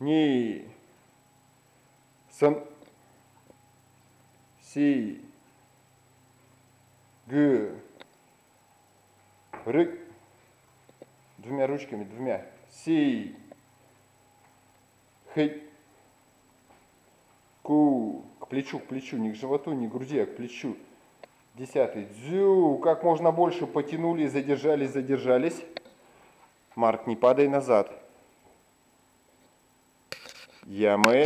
ни, сан, си, гы, рык, двумя ручками, двумя, си, хы, ку, к плечу, не к животу, не к груди, а к плечу. Десятый. Дзю. Как можно больше потянули, задержались, задержались. Марк, не падай назад. Ямэ.